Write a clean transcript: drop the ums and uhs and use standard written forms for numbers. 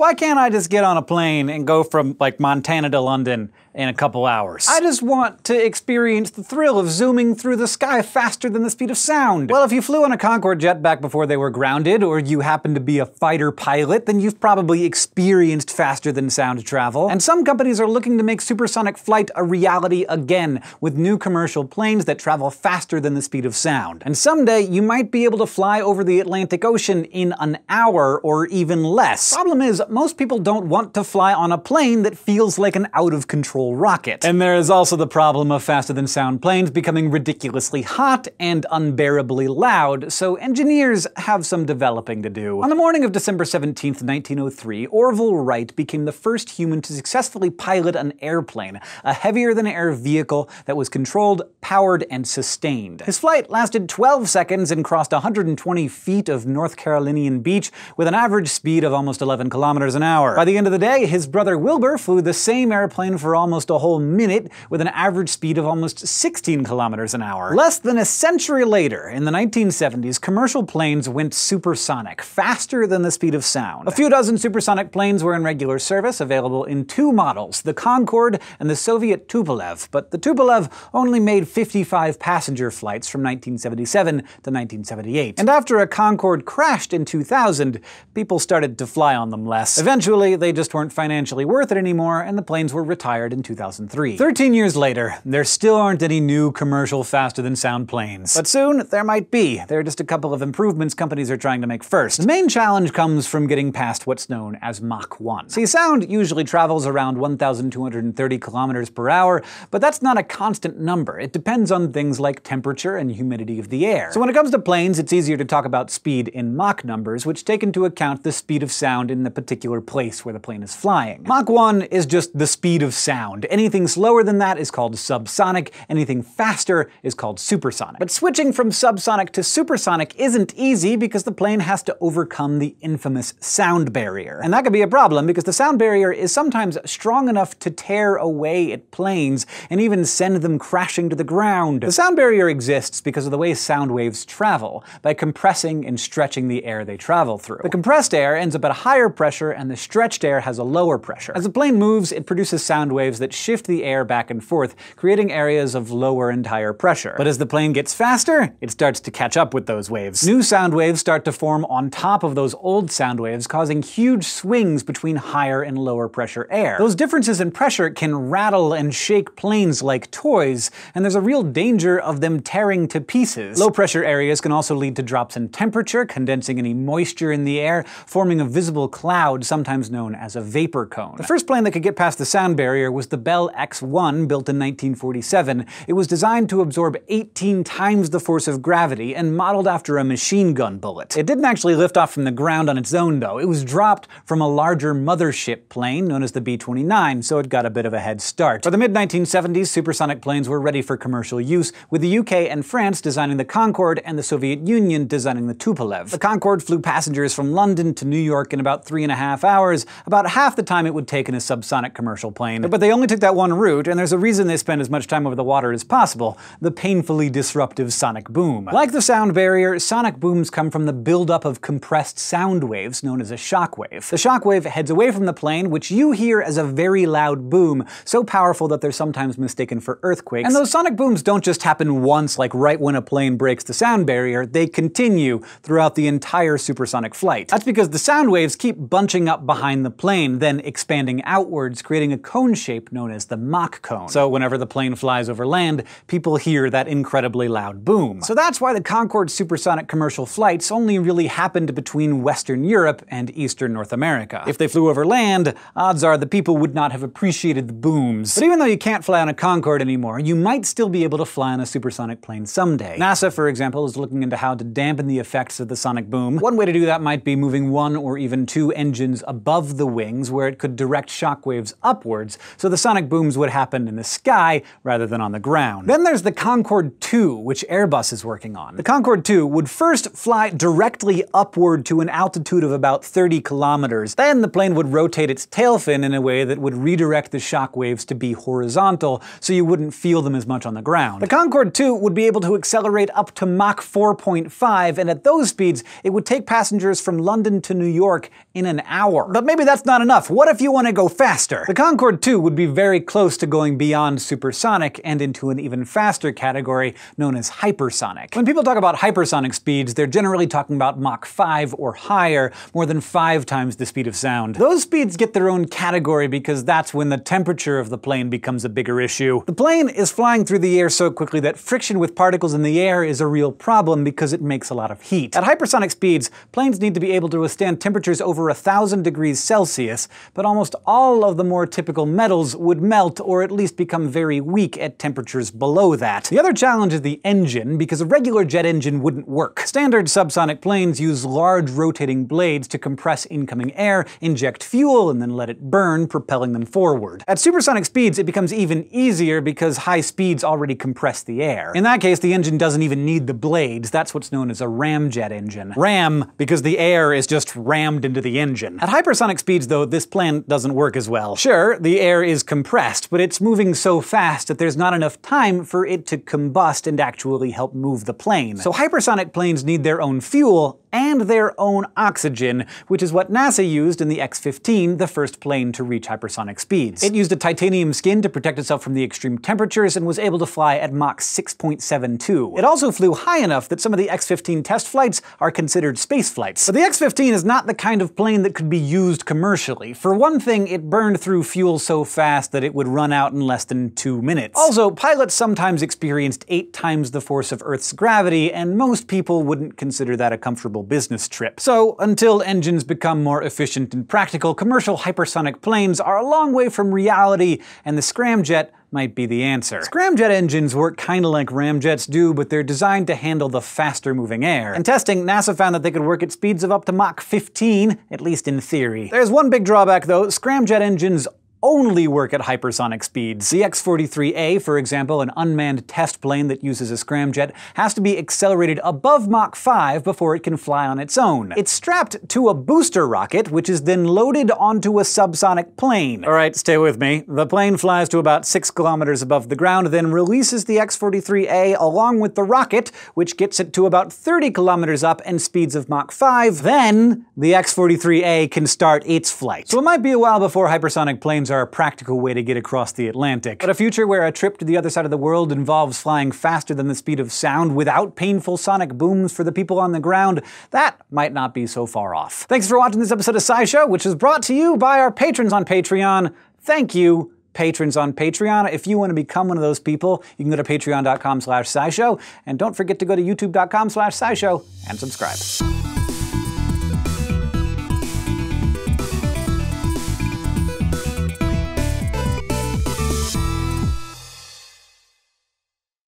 Why can't I just get on a plane and go from like Montana to London in a couple hours? I just want to experience the thrill of zooming through the sky faster than the speed of sound. Well, if you flew on a Concorde jet back before they were grounded, or you happen to be a fighter pilot, then you've probably experienced faster than sound travel. And some companies are looking to make supersonic flight a reality again, with new commercial planes that travel faster than the speed of sound. And someday you might be able to fly over the Atlantic Ocean in an hour or even less. Problem is, most people don't want to fly on a plane that feels like an out-of-control rocket. And there is also the problem of faster-than-sound planes becoming ridiculously hot and unbearably loud, so engineers have some developing to do. On the morning of December 17th, 1903, Orville Wright became the first human to successfully pilot an airplane, a heavier-than-air vehicle that was controlled, powered, and sustained. His flight lasted 12 seconds and crossed 120 feet of North Carolinian beach with an average speed of almost 11 kilometers an hour. By the end of the day, his brother Wilbur flew the same airplane for almost a whole minute with an average speed of almost 16 kilometers an hour. Less than a century later, in the 1970s, commercial planes went supersonic, faster than the speed of sound. A few dozen supersonic planes were in regular service, available in two models, the Concorde and the Soviet Tupolev, but the Tupolev only made 55 passenger flights from 1977 to 1978. And after a Concorde crashed in 2000, people started to fly on them less. Eventually, they just weren't financially worth it anymore, and the planes were retired in 2003. 13 years later, there still aren't any new commercial faster-than-sound planes. But soon, there might be. There are just a couple of improvements companies are trying to make first. The main challenge comes from getting past what's known as Mach 1. See, sound usually travels around 1,230 kilometers per hour, but that's not a constant number. It depends on things like temperature and humidity of the air. So when it comes to planes, it's easier to talk about speed in Mach numbers, which take into account the speed of sound in the particular place where the plane is flying. Mach 1 is just the speed of sound. Anything slower than that is called subsonic, anything faster is called supersonic. But switching from subsonic to supersonic isn't easy because the plane has to overcome the infamous sound barrier. And that could be a problem because the sound barrier is sometimes strong enough to tear away at planes and even send them crashing to the ground. The sound barrier exists because of the way sound waves travel, by compressing and stretching the air they travel through. The compressed air ends up at a higher pressure and the stretched air has a lower pressure. As the plane moves, it produces sound waves that shift the air back and forth, creating areas of lower and higher pressure. But as the plane gets faster, it starts to catch up with those waves. New sound waves start to form on top of those old sound waves, causing huge swings between higher and lower pressure air. Those differences in pressure can rattle and shake planes like toys, and there's a real danger of them tearing to pieces. Low pressure areas can also lead to drops in temperature, condensing any moisture in the air, forming a visible cloud, sometimes known as a vapor cone. The first plane that could get past the sound barrier was the Bell X-1, built in 1947. It was designed to absorb 18 times the force of gravity and modeled after a machine gun bullet. It didn't actually lift off from the ground on its own, though. It was dropped from a larger mothership plane known as the B-29, so it got a bit of a head start. By the mid-1970s, supersonic planes were ready for commercial use, with the UK and France designing the Concorde and the Soviet Union designing the Tupolev. The Concorde flew passengers from London to New York in about 3.5 hours, about half the time it would take in a subsonic commercial plane. But they only took that one route, and there's a reason they spend as much time over the water as possible: the painfully disruptive sonic boom. Like the sound barrier, sonic booms come from the buildup of compressed sound waves known as a shockwave. The shockwave heads away from the plane, which you hear as a very loud boom, so powerful that they're sometimes mistaken for earthquakes. And those sonic booms don't just happen once, like right when a plane breaks the sound barrier. They continue throughout the entire supersonic flight. That's because the sound waves keep bunching up behind the plane, then expanding outwards, creating a cone shape known as the Mach cone. So whenever the plane flies over land, people hear that incredibly loud boom. So that's why the Concorde supersonic commercial flights only really happened between Western Europe and Eastern North America. If they flew over land, odds are the people would not have appreciated the booms. But even though you can't fly on a Concorde anymore, you might still be able to fly on a supersonic plane someday. NASA, for example, is looking into how to dampen the effects of the sonic boom. One way to do that might be moving one or even two engines above the wings, where it could direct shock waves upwards, so the sonic booms would happen in the sky rather than on the ground. Then there's the Concorde II, which Airbus is working on. The Concorde II would first fly directly upward to an altitude of about 30 kilometers. Then the plane would rotate its tail fin in a way that would redirect the shock waves to be horizontal, so you wouldn't feel them as much on the ground. The Concorde II would be able to accelerate up to Mach 4.5, and at those speeds, it would take passengers from London to New York in an hour. But maybe that's not enough. What if you want to go faster? The Concorde II would be very close to going beyond supersonic and into an even faster category known as hypersonic. When people talk about hypersonic speeds, they're generally talking about Mach 5 or higher, more than 5 times the speed of sound. Those speeds get their own category because that's when the temperature of the plane becomes a bigger issue. The plane is flying through the air so quickly that friction with particles in the air is a real problem because it makes a lot of heat. At hypersonic speeds, planes need to be able to withstand temperatures over 1,000 degrees Celsius, but almost all of the more typical metals would melt or at least become very weak at temperatures below that. The other challenge is the engine, because a regular jet engine wouldn't work. Standard subsonic planes use large rotating blades to compress incoming air, inject fuel, and then let it burn, propelling them forward. At supersonic speeds, it becomes even easier because high speeds already compress the air. In that case, the engine doesn't even need the blades. That's what's known as a ramjet engine. Ram, because the air is just rammed into the engine. At hypersonic speeds, though, this plan doesn't work as well. Sure, the air is compressed, but it's moving so fast that there's not enough time for it to combust and actually help move the plane. So hypersonic planes need their own fuel and their own oxygen, which is what NASA used in the X-15, the first plane to reach hypersonic speeds. It used a titanium skin to protect itself from the extreme temperatures and was able to fly at Mach 6.72. It also flew high enough that some of the X-15 test flights are considered space flights. But the X-15 is not the kind of plane that could be used commercially. For one thing, it burned through fuel so fast that it would run out in less than 2 minutes. Also, pilots sometimes experienced 8 times the force of Earth's gravity, and most people wouldn't consider that a comfortable business trip. So, until engines become more efficient and practical, commercial hypersonic planes are a long way from reality, and the scramjet might be the answer. Scramjet engines work kinda like ramjets do, but they're designed to handle the faster moving air. In testing, NASA found that they could work at speeds of up to Mach 15, at least in theory. There's one big drawback though: scramjet engines only work at hypersonic speeds. The X-43A, for example, an unmanned test plane that uses a scramjet, has to be accelerated above Mach 5 before it can fly on its own. It's strapped to a booster rocket, which is then loaded onto a subsonic plane. Alright, stay with me. The plane flies to about 6 kilometers above the ground, then releases the X-43A along with the rocket, which gets it to about 30 kilometers up and speeds of Mach 5. Then, the X-43A can start its flight. So it might be a while before hypersonic planes are a practical way to get across the Atlantic. But a future where a trip to the other side of the world involves flying faster than the speed of sound without painful sonic booms for the people on the ground, that might not be so far off. Thanks for watching this episode of SciShow, which is brought to you by our patrons on Patreon. Thank you, patrons on Patreon. If you want to become one of those people, you can go to patreon.com/scishow, and don't forget to go to youtube.com/scishow and subscribe.